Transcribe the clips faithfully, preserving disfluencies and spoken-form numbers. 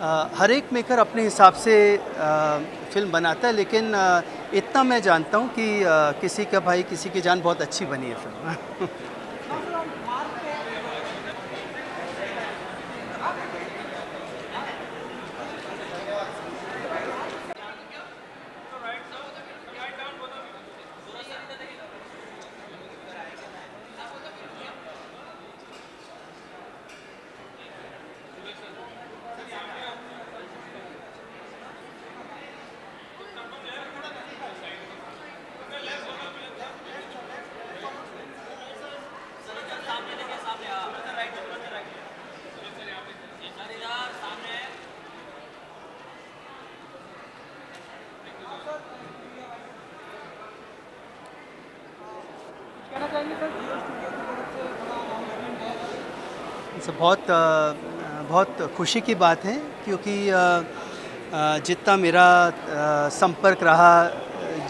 हर एक मेकर अपने हिसाब से फिल्म बनाता है, लेकिन इतना मैं जानता हूँ कि किसी का भाई किसी की जान बहुत अच्छी बनी है फिल्म। बहुत बहुत खुशी की बात है, क्योंकि जितना मेरा संपर्क रहा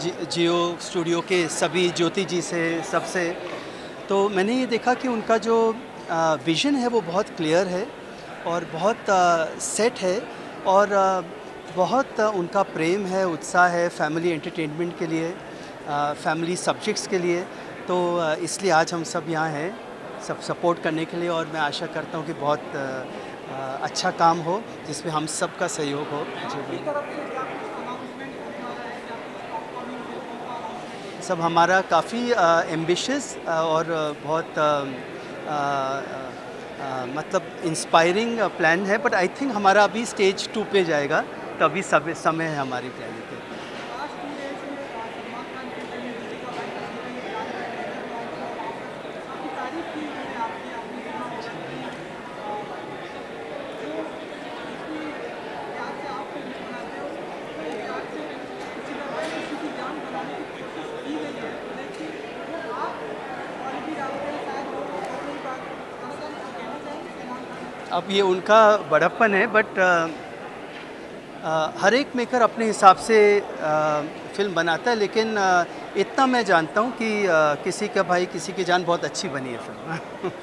जियो स्टूडियो के सभी ज्योति जी से सबसे, तो मैंने ये देखा कि उनका जो विज़न है वो बहुत क्लियर है और बहुत सेट है और बहुत उनका प्रेम है, उत्साह है फैमिली एंटरटेनमेंट के लिए, फैमिली सब्जेक्ट्स के लिए। तो इसलिए आज हम सब यहाँ हैं सब सपोर्ट करने के लिए, और मैं आशा करता हूँ कि बहुत आ, अच्छा काम हो जिसमें हम सब का सहयोग हो। सब हमारा काफ़ी एम्बिशियस और बहुत आ, आ, आ, मतलब इंस्पायरिंग प्लान है, बट आई थिंक हमारा अभी स्टेज टू पे जाएगा, तो अभी सब समय है हमारी प्लानिंग पे। अब ये उनका बड़प्पन है, बट हर एक मेकर अपने हिसाब से आ, फिल्म बनाता है, लेकिन आ, इतना मैं जानता हूँ कि आ, किसी का भाई किसी की जान बहुत अच्छी बनी है फिल्म।